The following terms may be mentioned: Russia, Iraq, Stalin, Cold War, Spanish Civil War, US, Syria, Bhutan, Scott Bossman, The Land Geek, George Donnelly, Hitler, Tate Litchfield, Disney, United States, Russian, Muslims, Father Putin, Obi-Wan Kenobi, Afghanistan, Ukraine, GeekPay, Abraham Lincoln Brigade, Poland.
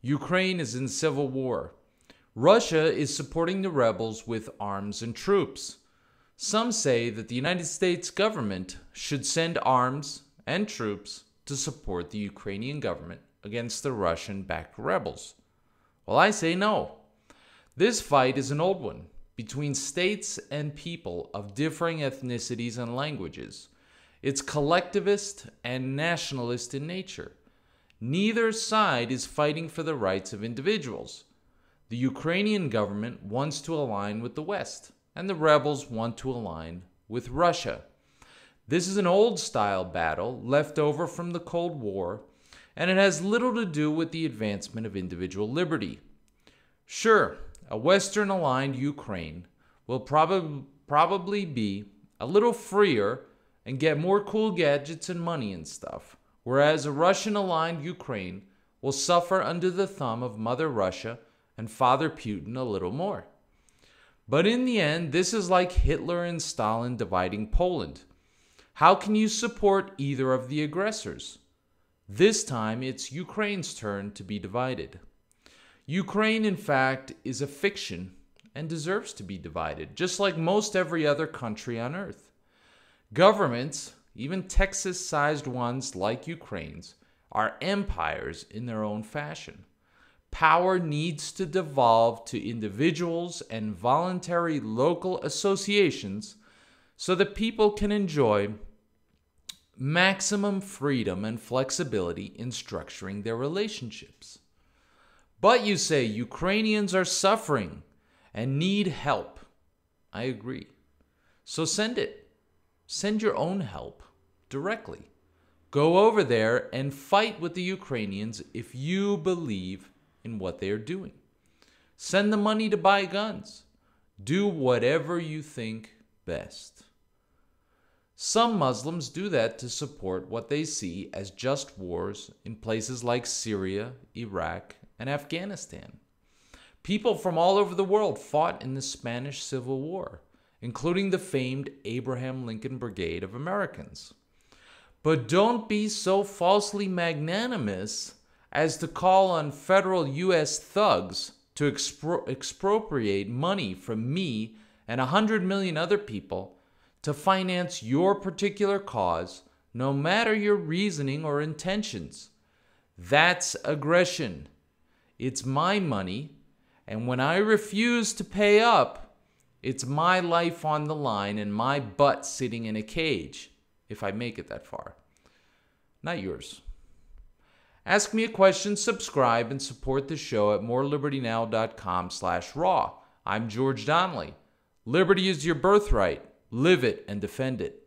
Ukraine is in civil war. Russia is supporting the rebels with arms and troops. Some say that the United States government should send arms and troops to support the Ukrainian government against the Russian-backed rebels. Well, I say no. This fight is an old one between states and people of differing ethnicities and languages. It's collectivist and nationalist in nature. Neither side is fighting for the rights of individuals. The Ukrainian government wants to align with the West, and the rebels want to align with Russia. This is an old-style battle left over from the Cold War, and it has little to do with the advancement of individual liberty. Sure, a Western-aligned Ukraine will probably be a little freer and get more cool gadgets and money and stuff, whereas a Russian-aligned Ukraine will suffer under the thumb of Mother Russia and Father Putin a little more. But in the end, this is like Hitler and Stalin dividing Poland. How can you support either of the aggressors? This time, it's Ukraine's turn to be divided. Ukraine, in fact, is a fiction and deserves to be divided, just like most every other country on earth. Governments, even Texas-sized ones like Ukraine's, are empires in their own fashion. Power needs to devolve to individuals and voluntary local associations so that people can enjoy maximum freedom and flexibility in structuring their relationships. But you say Ukrainians are suffering and need help. I agree. So send it. Send your own help directly. Go over there and fight with the Ukrainians if you believe in what they are doing. Send the money to buy guns. Do whatever you think best. Some Muslims do that to support what they see as just wars in places like Syria, Iraq, and Afghanistan. People from all over the world fought in the Spanish Civil War, including the famed Abraham Lincoln Brigade of Americans. But don't be so falsely magnanimous as to call on federal U.S. thugs to expropriate money from me and 100 million other people to finance your particular cause, no matter your reasoning or intentions. That's aggression. It's my money, and when I refuse to pay up, it's my life on the line and my butt sitting in a cage, if I make it that far. Not yours. Ask me a question, subscribe, and support the show at morelibertynow.com/raw. I'm George Donnelly. Liberty is your birthright. Live it and defend it.